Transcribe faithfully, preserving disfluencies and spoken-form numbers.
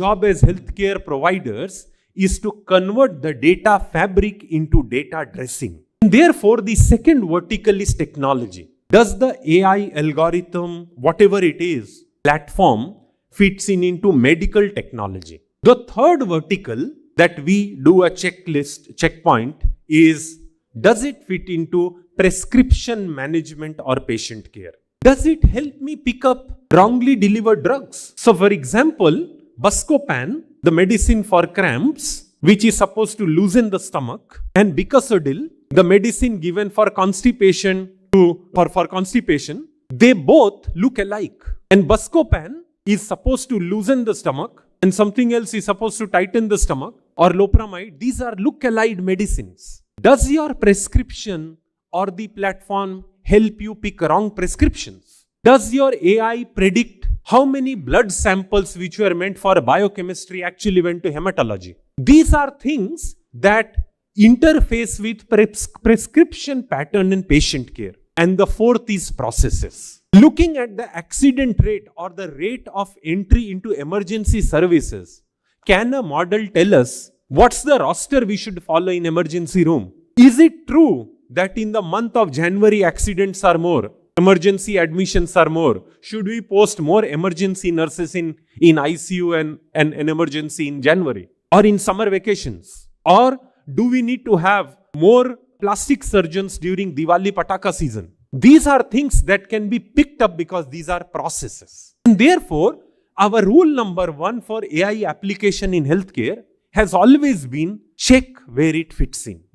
job as healthcare providers is to convert the data fabric into data dressing. And therefore, the second vertical is technology. Does the A I algorithm, whatever it is, platform fits in into medical technology? The third vertical that we do a checklist, checkpoint is, does it fit into prescription management or patient care? Does it help me pick up wrongly delivered drugs? So for example, Buscopan, the medicine for cramps, which is supposed to loosen the stomach, and Bicosodil, the medicine given for constipation, to, for, for constipation, they both look alike. And Buscopan is supposed to loosen the stomach, and something else is supposed to tighten the stomach, or Loperamide. These are look-alike medicines. Does your prescription or the platform help you pick wrong prescriptions? Does your A I predict how many blood samples which were meant for biochemistry actually went to hematology? These are things that interface with pres prescription pattern in patient care. And the fourth is processes. Looking at the accident rate or the rate of entry into emergency services, can a model tell us what's the roster we should follow in emergency room? Is it true that in the month of January accidents are more, emergency admissions are more? Should we post more emergency nurses in, in I C U and an emergency in January or in summer vacations? Or do we need to have more plastic surgeons during Diwali Pataka season? These are things that can be picked up because these are processes. And therefore, our rule number one for A I application in healthcare has always been check where it fits in.